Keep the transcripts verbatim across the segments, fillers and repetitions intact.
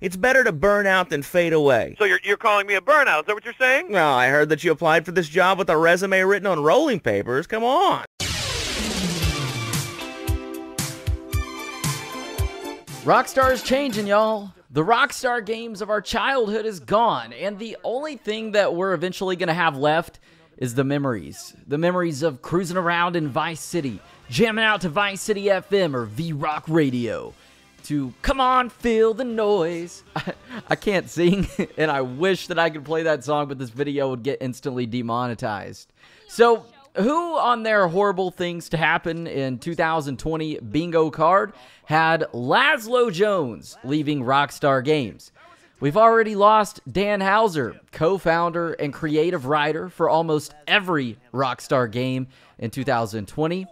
It's better to burn out than fade away. So you're, you're calling me a burnout? Is that what you're saying? No, I heard that you applied for this job with a resume written on rolling papers. Come on. Rockstar's changing, y'all. The Rockstar games of our childhood is gone, and the only thing that we're eventually going to have left is the memories. The memories of cruising around in Vice City, jamming out to Vice City F M or V-Rock Radio, to Come On, Feel the Noise. I, I can't sing, and I wish that I could play that song, but this video would get instantly demonetized. So, who on their horrible things to happen in two thousand twenty bingo card had Lazlow Jones leaving Rockstar Games? We've already lost Dan Houser, co-founder and creative writer for almost every Rockstar game in two thousand twenty.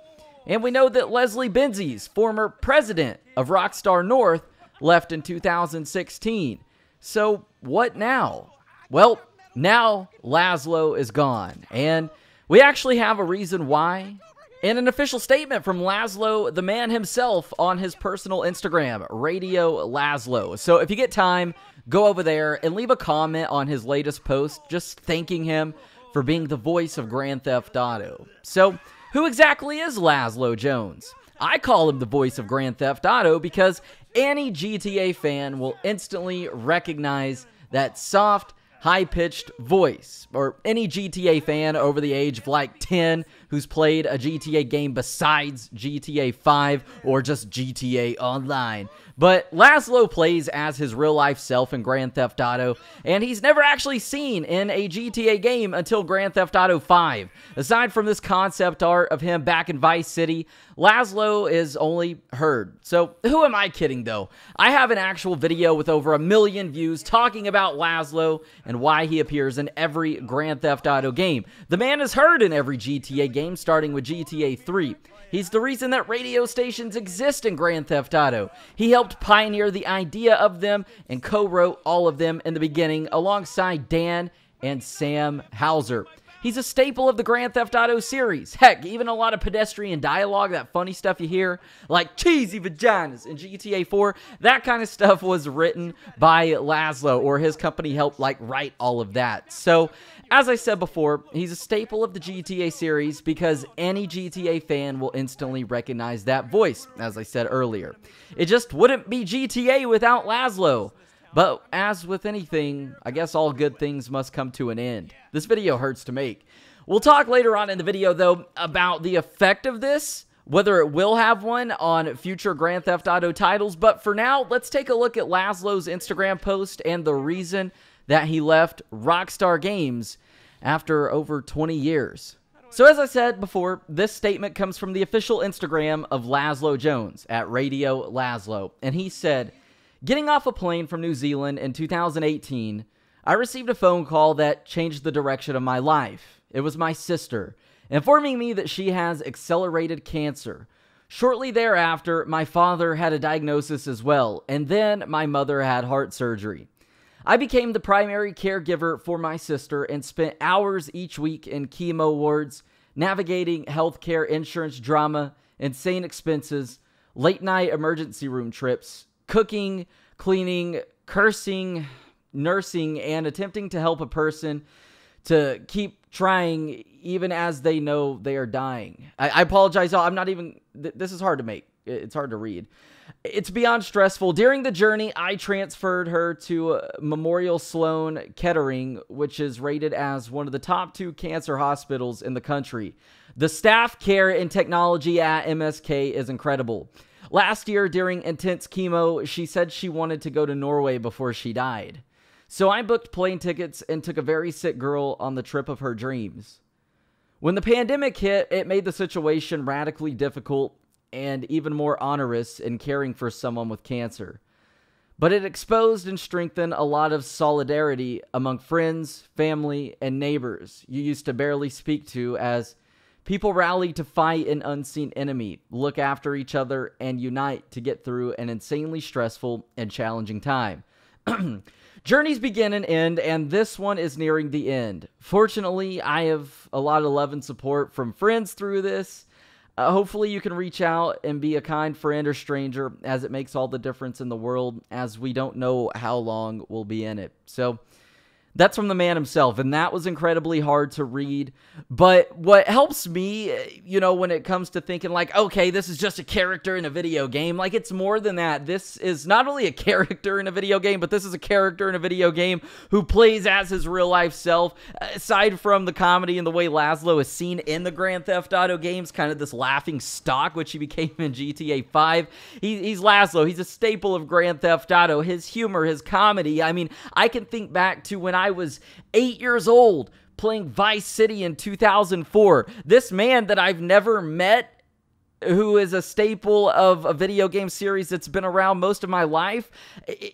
And we know that Leslie Benzies, former president of Rockstar North, left in two thousand sixteen. So what now? Well, now Lazlow is gone, and we actually have a reason why, and an official statement from Lazlow, the man himself, on his personal Instagram, Radio Lazlow. So if you get time, go over there and leave a comment on his latest post, just thanking him for being the voice of Grand Theft Auto. So who exactly is Lazlow Jones? I call him the voice of Grand Theft Auto because any G T A fan will instantly recognize that soft, high-pitched voice, or any G T A fan over the age of like ten who's played a G T A game besides G T A five or just G T A Online. But Lazlow plays as his real-life self in Grand Theft Auto, and he's never actually seen in a G T A game until Grand Theft Auto five. Aside from this concept art of him back in Vice City, Lazlow is only heard. So who am I kidding, though? I have an actual video with over a million views talking about Lazlow and why he appears in every Grand Theft Auto game. The man is heard in every G T A game, starting with G T A three. He's the reason that radio stations exist in Grand Theft Auto. He helped pioneer the idea of them and co-wrote all of them in the beginning alongside Dan and Sam Hauser. He's a staple of the Grand Theft Auto series. Heck, even a lot of pedestrian dialogue, that funny stuff you hear, like cheesy vaginas in G T A four, that kind of stuff was written by Lazlow, or his company helped like write all of that. So, as I said before, he's a staple of the G T A series because any G T A fan will instantly recognize that voice, as I said earlier. It just wouldn't be G T A without Lazlow. But as with anything, I guess all good things must come to an end. This video hurts to make. We'll talk later on in the video, though, about the effect of this, whether it will have one on future Grand Theft Auto titles. But for now, let's take a look at Lazlow's Instagram post and the reason that he left Rockstar Games after over twenty years. So as I said before, this statement comes from the official Instagram of Lazlow Jones at Radio Lazlow, and he said, "Getting off a plane from New Zealand in two thousand eighteen, I received a phone call that changed the direction of my life. It was my sister, informing me that she has accelerated cancer. Shortly thereafter, my father had a diagnosis as well, and then my mother had heart surgery. I became the primary caregiver for my sister and spent hours each week in chemo wards, navigating healthcare insurance drama, insane expenses, late-night emergency room trips, cooking, cleaning, cursing, nursing, and attempting to help a person to keep trying even as they know they are dying. I, I apologize. I'm not even... Th this is hard to make. It's hard to read. It's beyond stressful. During the journey, I transferred her to uh, Memorial Sloan Kettering, which is rated as one of the top two cancer hospitals in the country. The staff, care, and technology at M S K is incredible. Last year, during intense chemo, she said she wanted to go to Norway before she died. So I booked plane tickets and took a very sick girl on the trip of her dreams. When the pandemic hit, it made the situation radically difficult and even more onerous in caring for someone with cancer. But it exposed and strengthened a lot of solidarity among friends, family, and neighbors you used to barely speak to, as people rally to fight an unseen enemy, look after each other, and unite to get through an insanely stressful and challenging time. Journeys begin and end, and this one is nearing the end. Fortunately, I have a lot of love and support from friends through this. Uh, hopefully you can reach out and be a kind friend or stranger, as it makes all the difference in the world, as we don't know how long we'll be in it. So that's from the man himself, and that was incredibly hard to read. But what helps me, you know, when it comes to thinking like, okay, this is just a character in a video game, like it's more than that. This is not only a character in a video game, but this is a character in a video game who plays as his real life self. Aside from the comedy and the way Lazlow is seen in the Grand Theft Auto games, kind of this laughing stock, which he became in G T A five. He, he's Lazlow. He's a staple of Grand Theft Auto. His humor, his comedy. I mean, I can think back to when I I was eight years old playing Vice City in two thousand four. This man that I've never met, who is a staple of a video game series that's been around most of my life,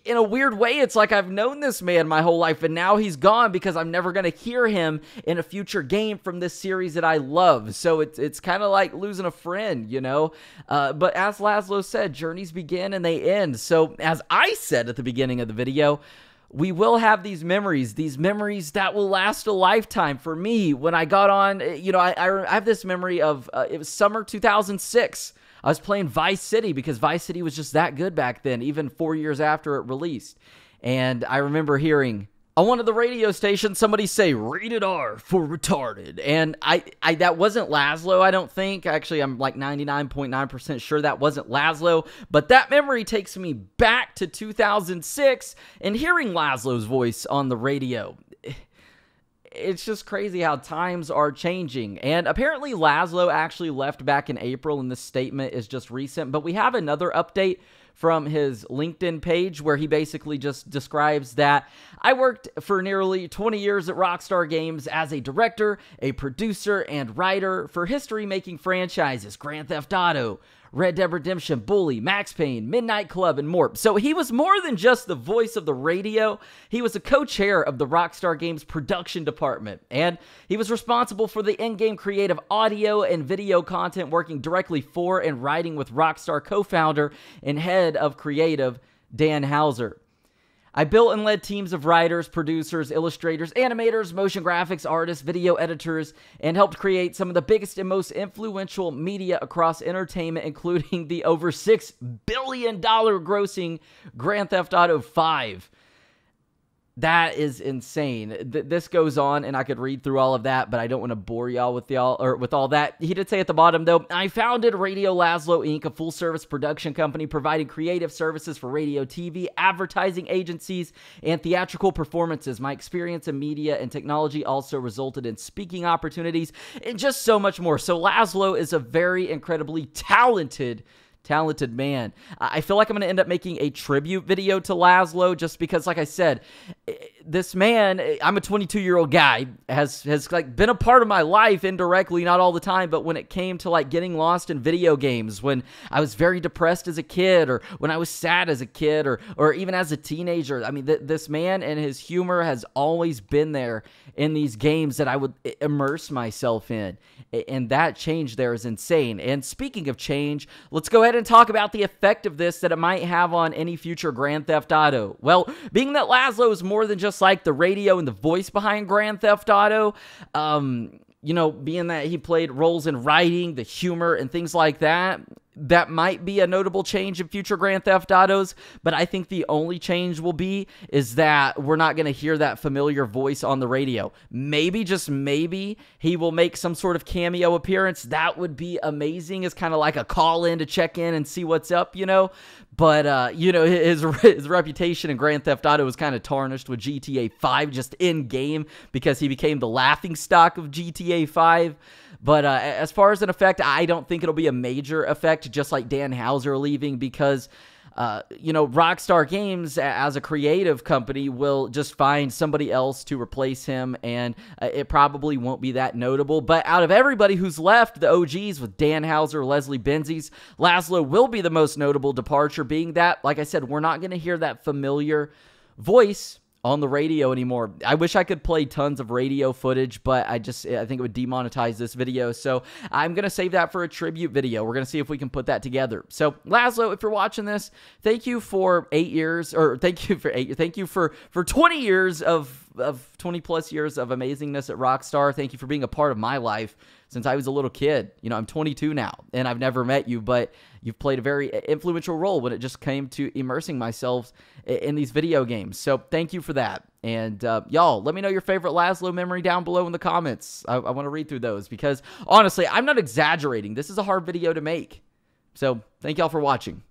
in a weird way, it's like I've known this man my whole life, and now he's gone because I'm never going to hear him in a future game from this series that I love. So it's, it's kind of like losing a friend, you know? Uh, but as Lazlow said, journeys begin and they end. So as I said at the beginning of the video, we will have these memories, these memories that will last a lifetime. For me, when I got on, you know, I, I have this memory of, uh, it was summer two thousand six. I was playing Vice City because Vice City was just that good back then, even four years after it released. And I remember hearing on one of the radio stations, somebody say, rated R for retarded. And I, I that wasn't Lazlow, I don't think. Actually, I'm like ninety-nine point nine percent sure that wasn't Lazlow. But that memory takes me back to two thousand six and hearing Laslow's voice on the radio. It's just crazy how times are changing. And apparently Lazlow actually left back in April, and this statement is just recent. But we have another update from his LinkedIn page where he basically just describes that I worked for nearly twenty years at Rockstar Games as a director, a producer, and writer for history-making franchises, Grand Theft Auto, Red Dead Redemption, Bully, Max Payne, Midnight Club, and more. So he was more than just the voice of the radio. He was a co-chair of the Rockstar Games production department, and he was responsible for the in-game creative audio and video content, working directly for and writing with Rockstar co-founder and head of creative Dan Houser. I built and led teams of writers, producers, illustrators, animators, motion graphics artists, video editors, and helped create some of the biggest and most influential media across entertainment, including the over six billion dollars grossing Grand Theft Auto five. That is insane. This goes on, and I could read through all of that, but I don't want to bore y'all with y'all or with all that. He did say at the bottom, though, I founded Radio Lazlow Incorporated, a full-service production company providing creative services for radio, T V, advertising agencies, and theatrical performances. My experience in media and technology also resulted in speaking opportunities and just so much more. So Lazlow is a very incredibly talented Talented man. I feel like I'm going to end up making a tribute video to Lazlow, just because, like I said, this man, I'm a twenty-two-year-old guy, has has like been a part of my life indirectly, not all the time, but when it came to like getting lost in video games, when I was very depressed as a kid, or when I was sad as a kid, or or even as a teenager. I mean, th this man and his humor has always been there in these games that I would immerse myself in, and that change there is insane. And speaking of change, let's go ahead and talk about the effect of this that it might have on any future Grand Theft Auto. Well, being that Lazlow is more than just like the radio and the voice behind Grand Theft Auto, um, you know, being that he played roles in writing, the humor, and things like that, that might be a notable change in future Grand Theft Autos. But I think the only change will be is that we're not going to hear that familiar voice on the radio. Maybe, just maybe, he will make some sort of cameo appearance. That would be amazing. It's kind of like a call-in to check in and see what's up, you know? But, uh, you know, his, his reputation in Grand Theft Auto was kind of tarnished with G T A five just in-game, because he became the laughingstock of G T A five. But uh, as far as an effect, I don't think it'll be a major effect, just like Dan Houser leaving, because, uh, you know, Rockstar Games as a creative company will just find somebody else to replace him, and uh, it probably won't be that notable. But out of everybody who's left, the O Gs with Dan Houser, Leslie Benzies, Lazlow will be the most notable departure, being that, like I said, we're not going to hear that familiar voice on the radio anymore. I wish I could play tons of radio footage, but I just, I think it would demonetize this video. So I'm going to save that for a tribute video. We're going to see if we can put that together. So Lazlow, if you're watching this, thank you for eight years, or thank you for eight, thank you for, for twenty years of of twenty plus years of amazingness at Rockstar. Thank you for being a part of my life since I was a little kid. You know, I'm twenty-two now and I've never met you, but you've played a very influential role when it just came to immersing myself in these video games. So thank you for that. And uh, y'all, let me know your favorite Lazlow memory down below in the comments. I, I want to read through those because honestly, I'm not exaggerating. This is a hard video to make. So thank y'all for watching.